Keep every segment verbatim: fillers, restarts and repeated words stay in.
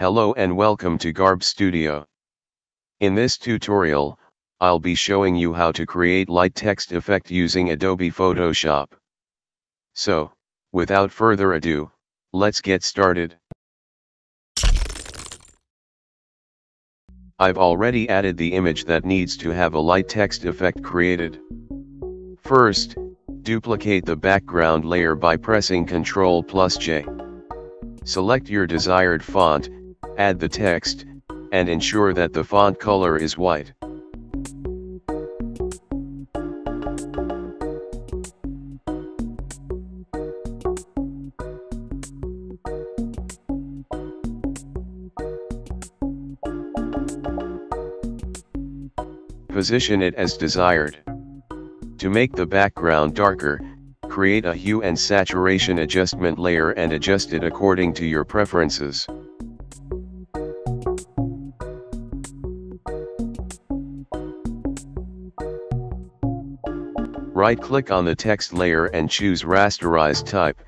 Hello and welcome to Garb Studio. In this tutorial, I'll be showing you how to create light text effect using Adobe Photoshop. So, without further ado, let's get started. I've already added the image that needs to have a light text effect created. First, duplicate the background layer by pressing control plus J. Select your desired font, add the text, and ensure that the font color is white. Position it as desired. To make the background darker, create a hue and saturation adjustment layer and adjust it according to your preferences. Right-click on the text layer and choose rasterized type.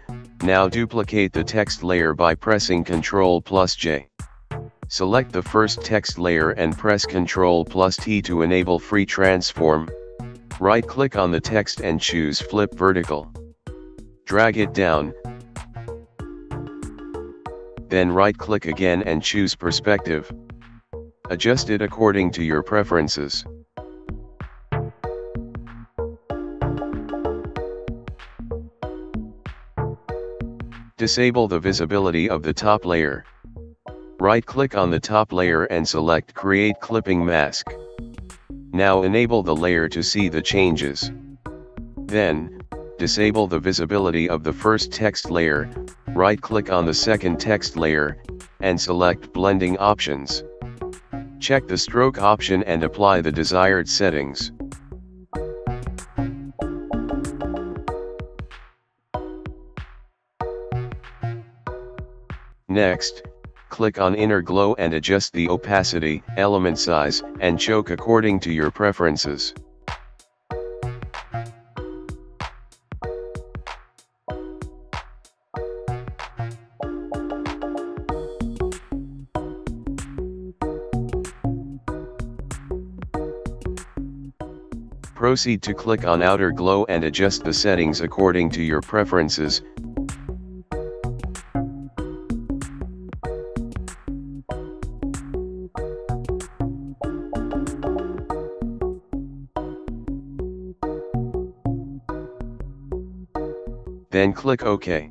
Now duplicate the text layer by pressing control plus J. Select the first text layer and press control plus T to enable free transform. Right-click on the text and choose Flip Vertical. Drag it down. Then right-click again and choose Perspective. Adjust it according to your preferences. Disable the visibility of the top layer. Right-click on the top layer and select Create Clipping Mask. Now enable the layer to see the changes. Then, disable the visibility of the first text layer, right-click on the second text layer, and select Blending Options. Check the Stroke option and apply the desired settings. Next, click on Inner Glow and adjust the opacity, element size, and choke according to your preferences. Proceed to click on Outer Glow and adjust the settings according to your preferences. Then click OK.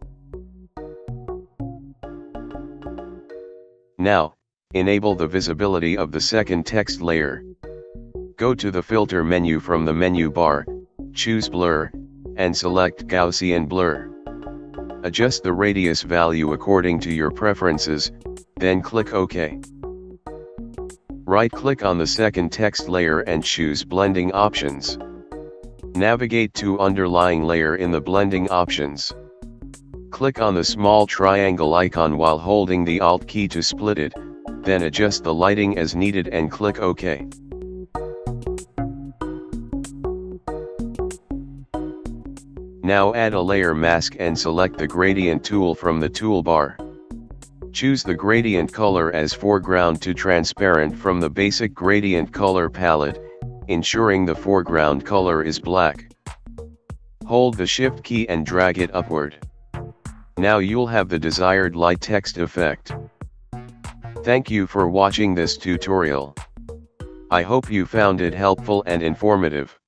Now, enable the visibility of the second text layer. Go to the filter menu from the menu bar, choose Blur, and select Gaussian Blur. Adjust the radius value according to your preferences, then click OK. Right-click on the second text layer and choose Blending Options. Navigate to underlying layer in the blending options. Click on the small triangle icon while holding the Alt key to split it, then adjust the lighting as needed and click OK. Now add a layer mask and select the gradient tool from the toolbar. Choose the gradient color as foreground to transparent from the basic gradient color palette, ensuring the foreground color is black. Hold the Shift key and drag it upward. Now you'll have the desired light text effect. Thank you for watching this tutorial. I hope you found it helpful and informative.